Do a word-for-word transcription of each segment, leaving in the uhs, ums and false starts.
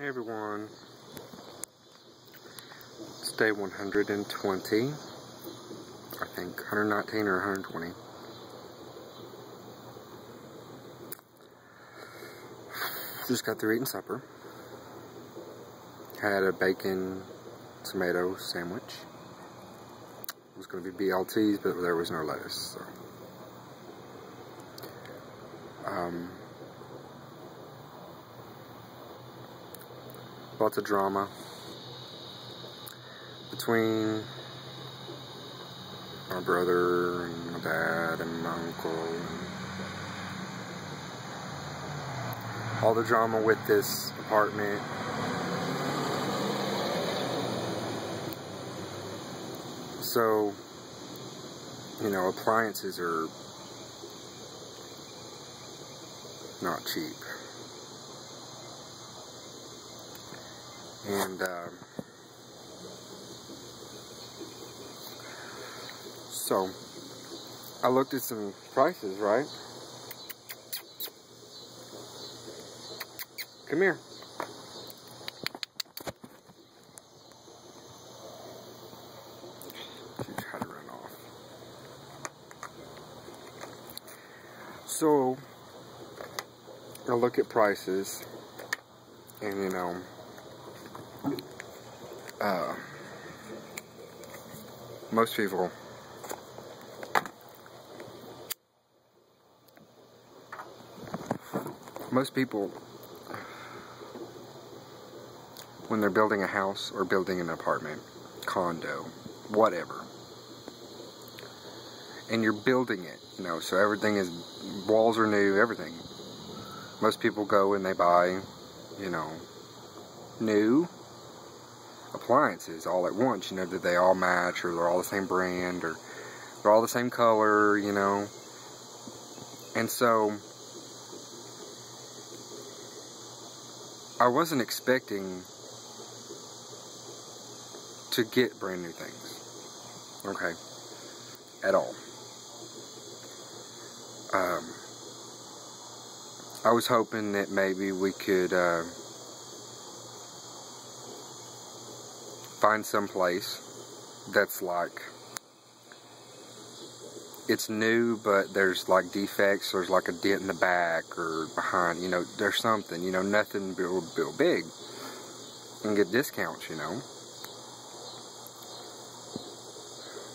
Hey everyone, it's day one hundred twenty, I think one hundred nineteen or one hundred twenty. Just got through eating supper, had a bacon tomato sandwich. It was going to be B L Ts, but there was no lettuce, so. Um... Lots of drama between my brother and my dad and my uncle. All the drama with this apartment. So, you know, appliances are not cheap. And, um, so, I looked at some prices, right? Come here. She tried to run off. So, I look at prices, and, you know, Uh, most people most people when they're building a house or building an apartment, condo, whatever, and you're building it, you know, so everything is, walls are new, everything, most people go and they buy, you know, new appliances all at once, you know, that they all match, or they're all the same brand, or they're all the same color, you know. And so I wasn't expecting to get brand new things, okay, at all. Um, I was hoping that maybe we could, uh, find some place that's like, it's new, but there's like defects, there's like a dent in the back or behind, you know, there's something, you know, nothing real, real big, and get discounts, you know.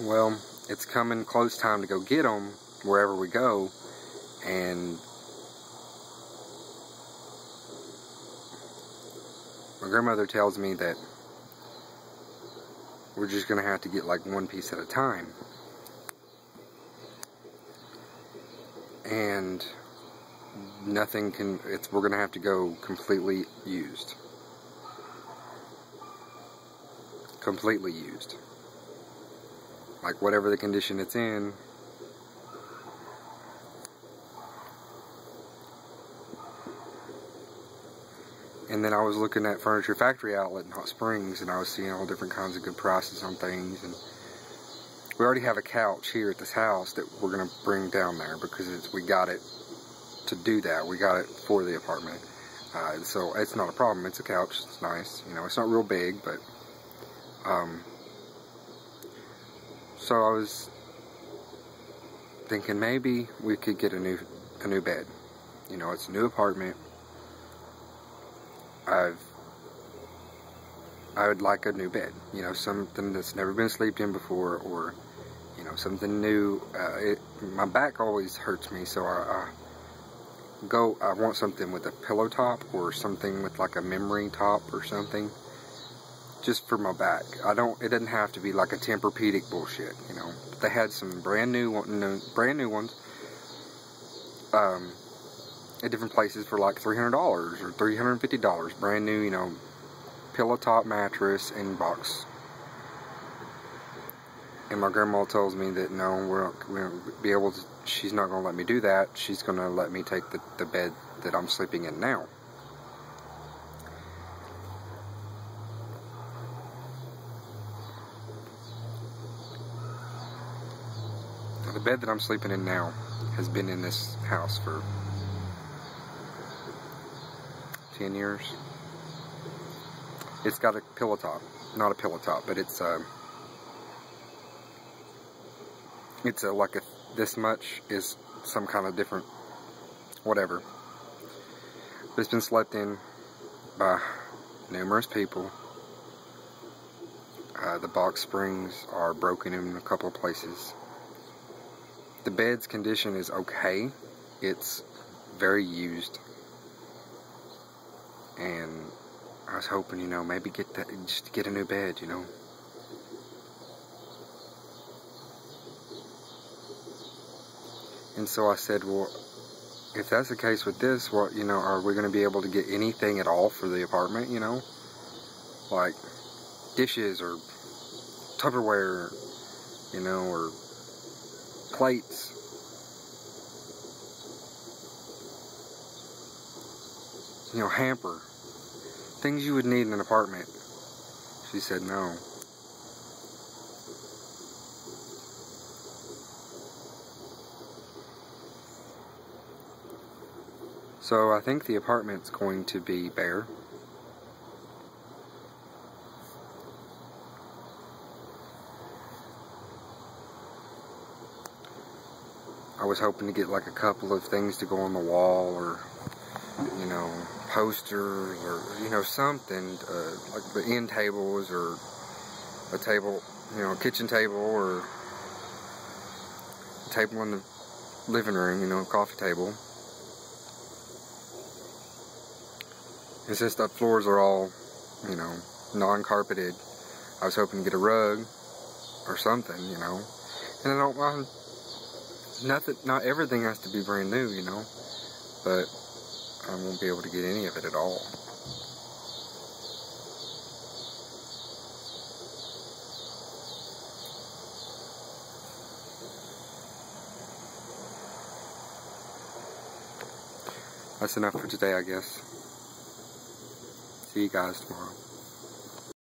Well, it's coming close time to go get them wherever we go, and my grandmother tells me that we're just going to have to get like one piece at a time. And nothing can, it's, we're going to have to go completely used. Completely used. Like whatever the condition it's in. And then I was looking at Furniture Factory Outlet in Hot Springs, and I was seeing all different kinds of good prices on things. And we already have a couch here at this house that we're going to bring down there, because it's, we got it to do that. We got it for the apartment. Uh, so it's not a problem. It's a couch. It's nice. You know, it's not real big, but... Um, so I was thinking maybe we could get a new, a new bed. You know, it's a new apartment. I've, I would like a new bed, you know, something that's never been slept in before, or, you know, something new. Uh, it, my back always hurts me, so I, I go, I want something with a pillow top, or something with like a memory top or something, just for my back. I don't, it doesn't have to be like a Tempur-Pedic bullshit, you know. They had some brand new, brand new ones, um, at different places for like three hundred dollars or three hundred fifty dollars, brand new, you know, pillow top mattress and box. And my grandma tells me that no, we're not, we won't be able to, she's not going to let me do that. She's going to let me take the, the bed that I'm sleeping in now. The bed that I'm sleeping in now has been in this house for ten years. It's got a pillow top, not a pillow top, but it's um, it's a, like a, this much is some kind of different, whatever. But it's been slept in by numerous people. Uh, the box springs are broken in a couple of places. The bed's condition is okay. It's very used. And I was hoping, you know, maybe get that, just get a new bed, you know. And so I said, well, if that's the case with this, what, you know, are we going to be able to get anything at all for the apartment, you know? Like dishes or Tupperware, you know, or plates. You know, hamper. Things you would need in an apartment. She said no. So I think the apartment's going to be bare. I was hoping to get like a couple of things to go on the wall, or, you know, posters, or, you know, something, uh, like the end tables, or a table, you know, a kitchen table, or a table in the living room, you know, a coffee table. And since the floors are all, you know, non-carpeted, I was hoping to get a rug or something, you know. And I don't mind, nothing, not everything has to be brand new, you know, but I won't be able to get any of it at all. That's enough for today, I guess. See you guys tomorrow.